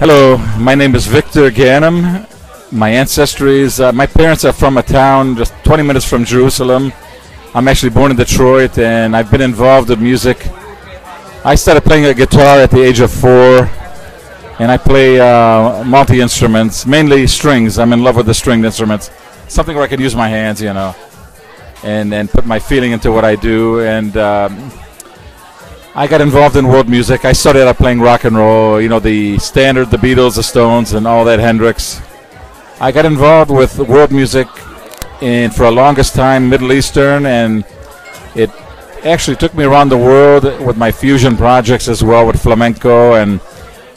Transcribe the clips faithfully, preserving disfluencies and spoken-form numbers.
Hello, my name is Victor Ghannam. My ancestry is, uh, my parents are from a town just twenty minutes from Jerusalem. I'm actually born in Detroit, and I've been involved with music. I started playing a guitar at the age of four, and I play uh, multi-instruments, mainly strings. I'm in love with the stringed instruments. Something where I can use my hands, you know, and, and put my feeling into what I do. And um, I got involved in world music. I started out playing rock and roll, you know, the standard, the Beatles, the Stones, and all that, Hendrix. I got involved with world music in, for the longest time, Middle Eastern, and it actually took me around the world with my fusion projects as well, with flamenco and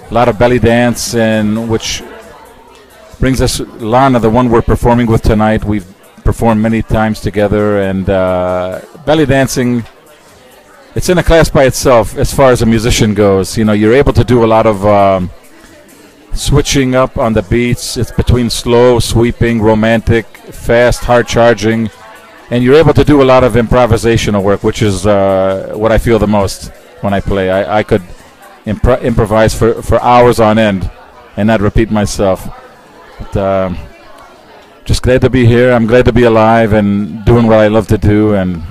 a lot of belly dance, and which brings us Lana, the one we're performing with tonight. We've performed many times together, and uh, belly dancing, it's in a class by itself as far as a musician goes. You know, you're able to do a lot of um, switching up on the beats. It's between slow, sweeping, romantic, fast, hard charging, and you're able to do a lot of improvisational work, which is uh, what I feel the most when I play. I, I could impro improvise for, for hours on end and not repeat myself. But, um, just glad to be here. I'm glad to be alive and doing what I love to do, and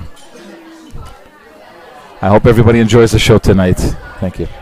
I hope everybody enjoys the show tonight. Thank you.